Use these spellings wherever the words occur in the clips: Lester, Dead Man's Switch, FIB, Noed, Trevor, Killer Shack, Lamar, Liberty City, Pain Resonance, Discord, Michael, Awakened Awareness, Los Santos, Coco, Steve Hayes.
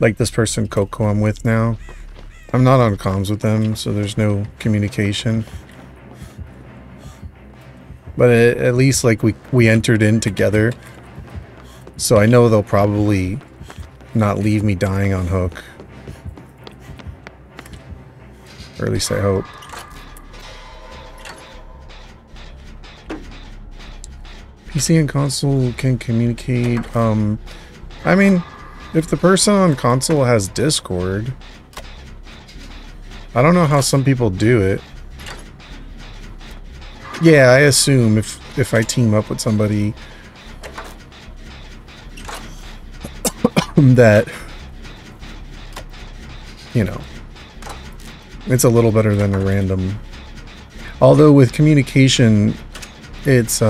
like this person Coco I'm with now, I'm not on comms with them, so there's no communication. But at least like we entered in together, so I know they'll probably not leave me dying on hook. Or at least I hope. PC and console can communicate. I mean, if the person on console has Discord, I don't know how some people do it. Yeah, I assume if I team up with somebody that, you know, it's a little better than a random. Although with communication, it's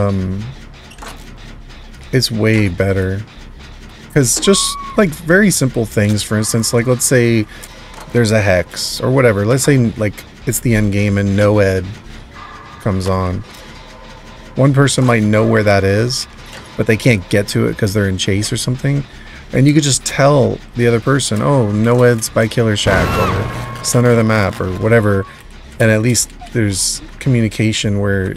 way better. Because just like very simple things, for instance, like let's say there's a hex or whatever. Let's say like it's the end game and Noed comes on. One person might know where that is, but they can't get to it because they're in chase or something. And you could just tell the other person, oh, Noed's by Killer Shack or center of the map or whatever. And at least there's communication where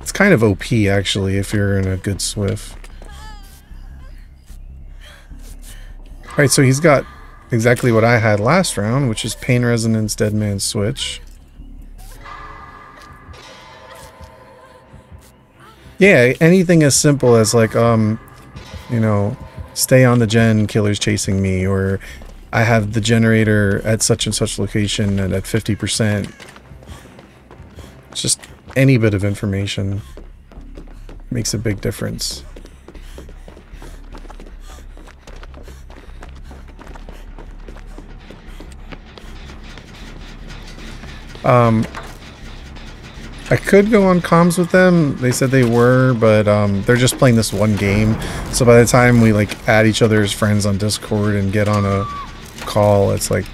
it's kind of OP actually if you're in a good Swift. Alright, so he's got exactly what I had last round, which is Pain Resonance, Dead Man's Switch. Yeah, anything as simple as like, you know, stay on the gen, killer's chasing me, or I have the generator at such and such location and at 50%. It's just any bit of information makes a big difference. I could go on comms with them. They said they were, but they're just playing this one game. So by the time we like add each other as friends on Discord and get on a call, it's like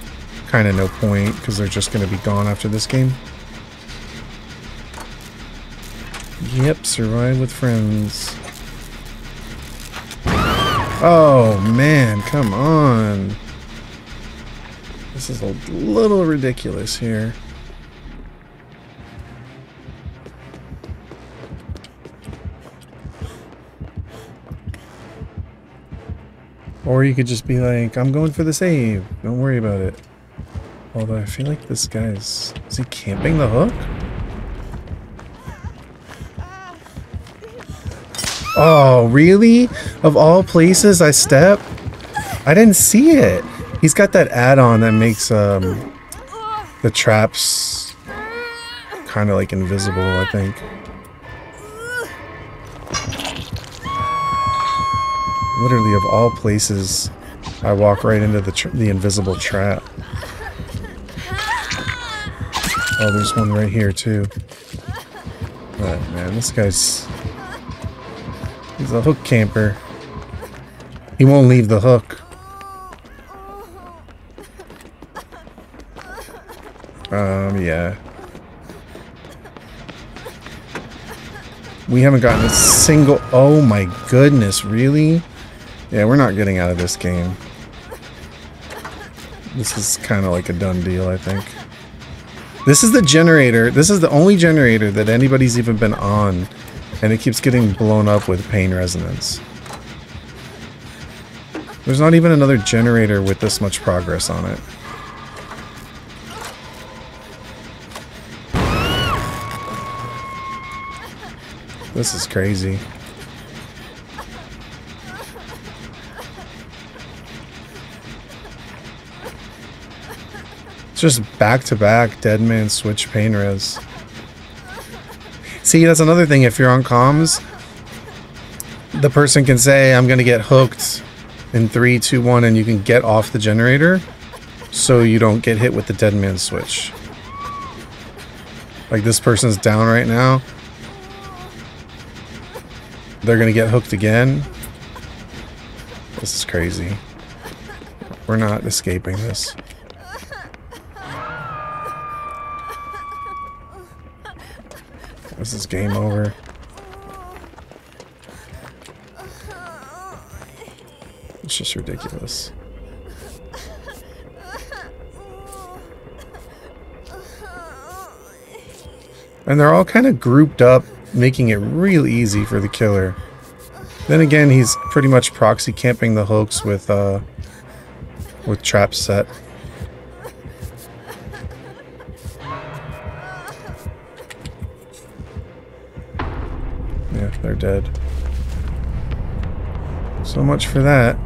kind of no point because they're just going to be gone after this game. Yep, survive with friends. Oh man, come on. This is a little ridiculous here. Or you could just be like, I'm going for the save. Don't worry about it. Although I feel like this guy's... Is he camping the hook? Oh, really? Of all places I step? I didn't see it. He's got that add-on that makes the traps kind of like invisible, I think. Literally, of all places, I walk right into the invisible trap. Oh, there's one right here, too. But, man, this guy's... He's a hook camper. He won't leave the hook. Yeah. We haven't gotten a single... Oh, my goodness, really? Yeah, we're not getting out of this game. This is kind of like a done deal, I think. This is the generator. This is the only generator that anybody's even been on. And it keeps getting blown up with Pain Resonance. There's not even another generator with this much progress on it. This is crazy. Just back-to-back Dead Man Switch Pain Res. See, that's another thing. If you're on comms, the person can say, I'm going to get hooked in 3, 2, 1, and you can get off the generator so you don't get hit with the Dead Man Switch. Like this person's down right now. They're going to get hooked again. This is crazy. We're not escaping this. This is game over. It's just ridiculous. And they're all kind of grouped up, making it real easy for the killer. Then again, he's pretty much proxy camping the hoax with traps set. Yeah, they're dead. So much for that.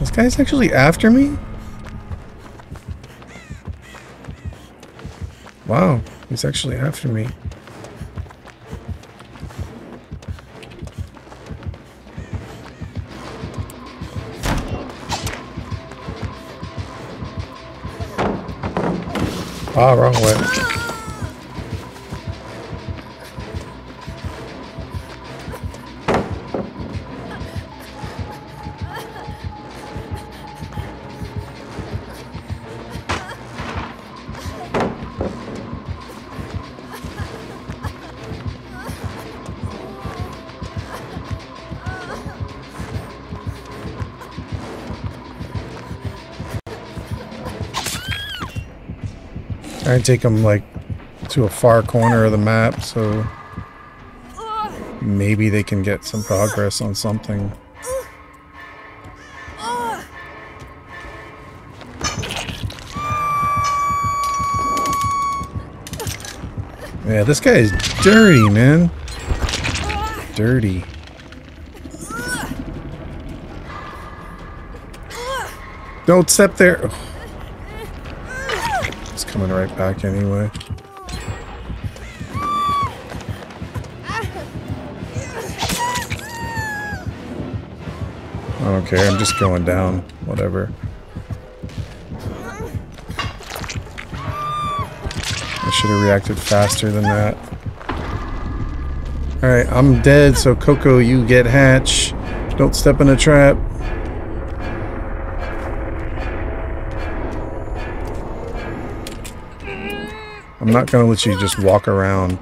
This guy's actually after me? Wow, he's actually after me. Ah, wrong way. I take him like to a far corner of the map, so maybe they can get some progress on something. Yeah, this guy is dirty, man. Dirty. Don't step there. Coming right back anyway. I don't care, I'm just going down, whatever. I should have reacted faster than that. Alright, I'm dead, so Coco, you get hatch. Don't step in a trap. I'm not going to let you just walk around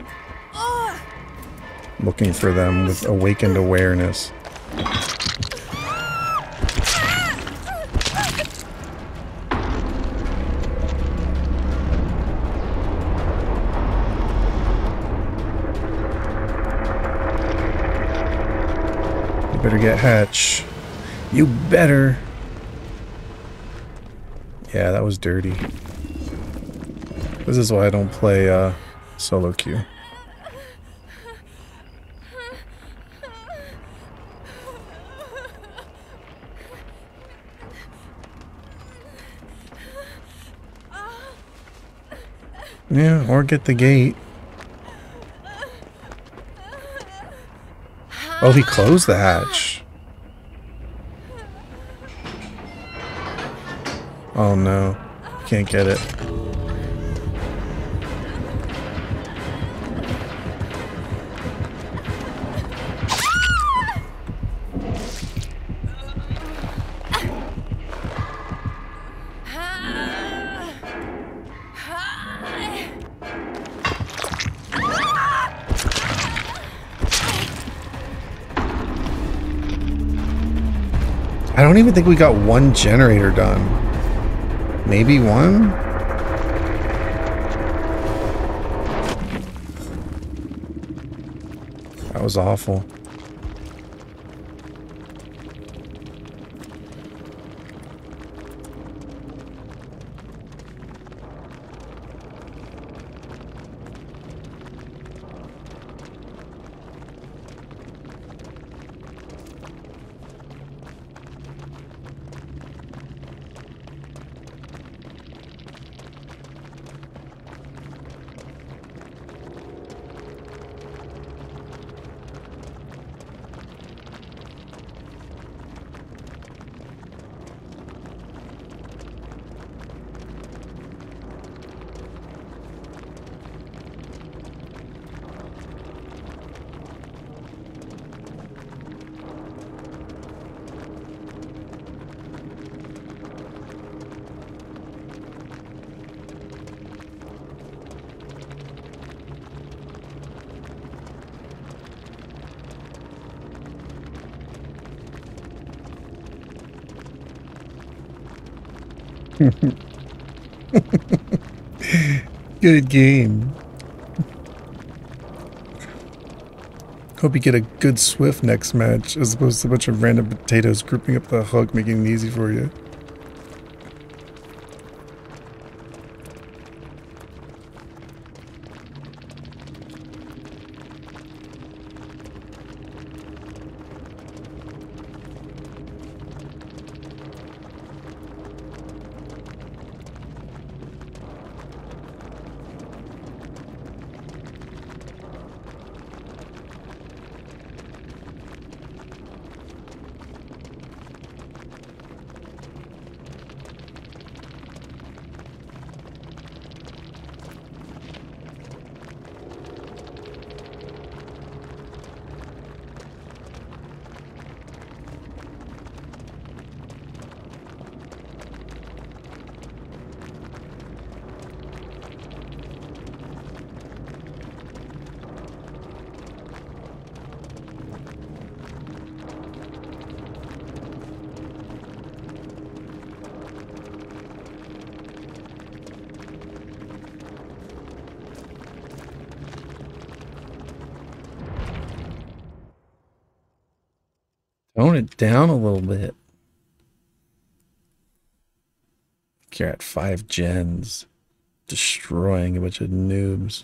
looking for them with awakened awareness. You better get hatch. You better. Yeah, that was dirty. This is why I don't play solo queue. Yeah, or get the gate. Oh, he closed the hatch. Oh no, can't get it. I don't even think we got one generator done. Maybe one? That was awful. Good game. Hope you get a good Swift next match, as opposed to a bunch of random potatoes grouping up the hug, making it easy for you. Tone it down a little bit. You're at 5 gens, destroying a bunch of noobs.